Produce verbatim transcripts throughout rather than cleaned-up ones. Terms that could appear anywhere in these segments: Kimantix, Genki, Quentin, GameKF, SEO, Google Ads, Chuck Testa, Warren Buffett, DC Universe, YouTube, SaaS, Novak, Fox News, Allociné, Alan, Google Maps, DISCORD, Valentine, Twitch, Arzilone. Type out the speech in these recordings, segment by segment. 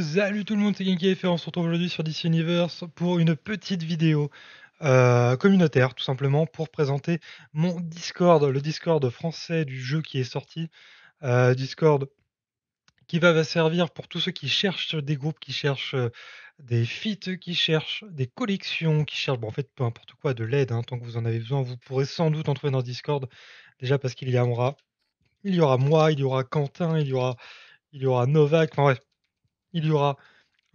Salut tout le monde, c'est GameKF et on se retrouve aujourd'hui sur D C Universe pour une petite vidéo euh, communautaire, tout simplement, pour présenter mon Discord, le Discord français du jeu qui est sorti, euh, Discord qui va, va servir pour tous ceux qui cherchent des groupes, qui cherchent euh, des feats, qui cherchent des collections, qui cherchent, bon, en fait, peu importe quoi, de l'aide, hein, tant que vous en avez besoin, vous pourrez sans doute en trouver dans ce Discord, déjà parce qu'il y aura, il y aura moi, il y aura Quentin, il y aura, il y aura Novak, enfin bref. Il y aura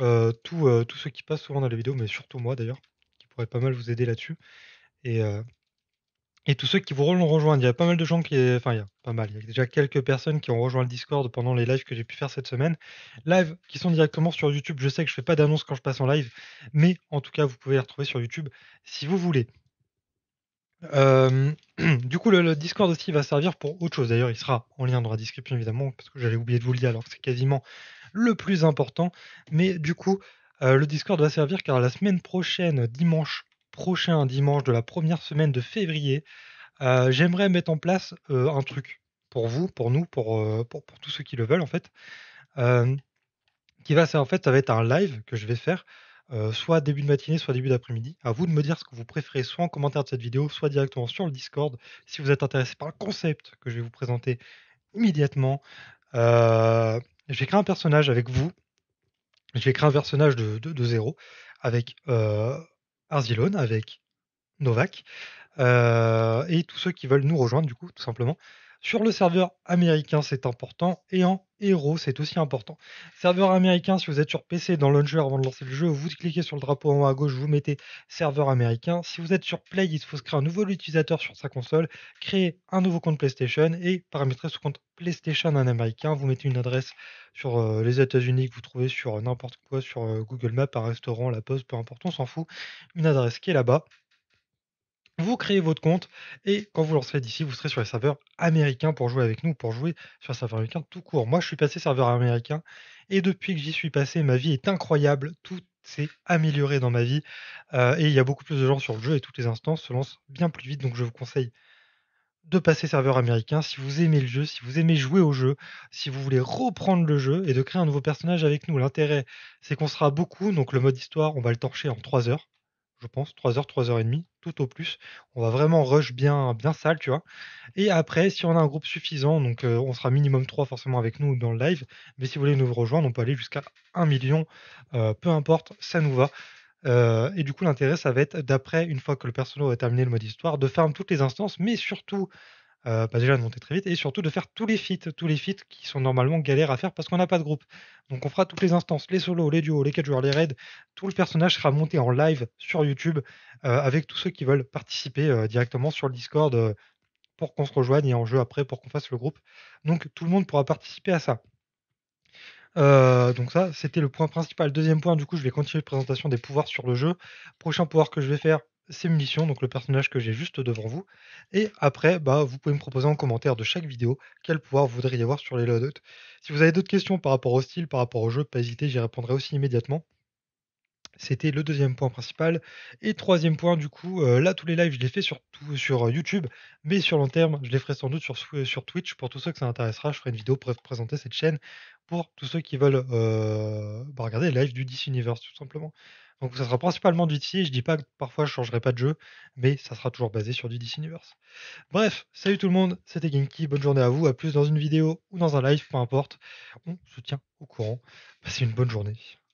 euh, tout, euh, tout ce qui passe souvent dans les vidéos, mais surtout moi d'ailleurs, qui pourrait pas mal vous aider là-dessus. Et, euh, et tous ceux qui vous vont rejoindre, il y a pas mal de gens qui... Enfin, il y a pas mal, il y a déjà quelques personnes qui ont rejoint le Discord pendant les lives que j'ai pu faire cette semaine. Live qui sont directement sur YouTube, je sais que je fais pas d'annonce quand je passe en live, mais en tout cas, vous pouvez les retrouver sur YouTube si vous voulez. Euh, du coup, le, le Discord aussi va servir pour autre chose. D'ailleurs, il sera en lien dans la description, évidemment, parce que j'avais oublié de vous le dire, alors que c'est quasiment le plus important. Mais du coup, euh, le Discord va servir car la semaine prochaine, dimanche prochain, dimanche de la première semaine de février, euh, j'aimerais mettre en place euh, un truc pour vous, pour nous, pour, euh, pour, pour tous ceux qui le veulent, en fait. Euh, qui va, en fait, ça va être un live que je vais faire. Euh, soit début de matinée, soit début d'après-midi. À vous de me dire ce que vous préférez, soit en commentaire de cette vidéo, soit directement sur le Discord, si vous êtes intéressé par le concept que je vais vous présenter immédiatement. Euh, je vais créer un personnage avec vous. Je vais créer un personnage de, de, de zéro avec euh, Arzilone, avec Novak, euh, et tous ceux qui veulent nous rejoindre, du coup, tout simplement. Sur le serveur américain, c'est important, et en héros, c'est aussi important. Serveur américain, si vous êtes sur P C, dans Launcher, avant de lancer le jeu, vous cliquez sur le drapeau en haut à gauche, vous mettez serveur américain. Si vous êtes sur Play, il faut se créer un nouveau utilisateur sur sa console, créer un nouveau compte PlayStation et paramétrer ce compte PlayStation un américain. Vous mettez une adresse sur euh, les États-Unis que vous trouvez sur euh, n'importe quoi, sur euh, Google Maps, un restaurant, la poste, peu importe, on s'en fout. Une adresse qui est là-bas. Vous créez votre compte et quand vous lancerez d'ici, vous serez sur les serveurs américains pour jouer avec nous, pour jouer sur les serveurs américains tout court. Moi, je suis passé serveur américain et depuis que j'y suis passé, ma vie est incroyable. Tout s'est amélioré dans ma vie euh, et il y a beaucoup plus de gens sur le jeu et toutes les instances se lancent bien plus vite. Donc, je vous conseille de passer serveur américain si vous aimez le jeu, si vous aimez jouer au jeu, si vous voulez reprendre le jeu et de créer un nouveau personnage avec nous. L'intérêt, c'est qu'on sera beaucoup. Donc, le mode histoire, on va le torcher en trois heures. Je pense, trois heures, trois heures trente, tout au plus. On va vraiment rush bien, bien sale, tu vois. Et après, si on a un groupe suffisant, donc euh, on sera minimum trois forcément avec nous dans le live, mais si vous voulez nous rejoindre, on peut aller jusqu'à un million, euh, peu importe, ça nous va. Euh, et du coup, l'intérêt, ça va être, d'après, une fois que le perso aura terminé le mode histoire, de faire toutes les instances, mais surtout, euh, pas déjà de monter très vite, et surtout de faire tous les feats, tous les feats qui sont normalement galères à faire parce qu'on n'a pas de groupe. Donc on fera toutes les instances, les solos, les duos, les quatre joueurs, les raids, tout le personnage sera monté en live sur YouTube euh, avec tous ceux qui veulent participer euh, directement sur le Discord euh, pour qu'on se rejoigne et en jeu après pour qu'on fasse le groupe. Donc tout le monde pourra participer à ça. Euh, donc ça, c'était le point principal. Deuxième point, du coup, je vais continuer la présentation des pouvoirs sur le jeu. Prochain pouvoir que je vais faire, c'est Munitions, donc le personnage que j'ai juste devant vous. Et après, bah, vous pouvez me proposer en commentaire de chaque vidéo quel pouvoir vous voudriez avoir sur les loadouts. Si vous avez d'autres questions par rapport au style, par rapport au jeu, pas hésiter, j'y répondrai aussi immédiatement. C'était le deuxième point principal. Et troisième point, du coup, euh, là, tous les lives, je les fais sur, tout, sur YouTube, mais sur long terme, je les ferai sans doute sur, sur Twitch. Pour tous ceux que ça intéressera, je ferai une vidéo pour présenter cette chaîne pour tous ceux qui veulent euh, bah, regarder les lives du D C Universe, tout simplement. Donc ça sera principalement du D C, je dis pas que parfois je changerai pas de jeu, mais ça sera toujours basé sur du D C Universe. Bref, salut tout le monde, c'était Genki, bonne journée à vous, à plus dans une vidéo ou dans un live, peu importe, on se tient au courant, passez une bonne journée.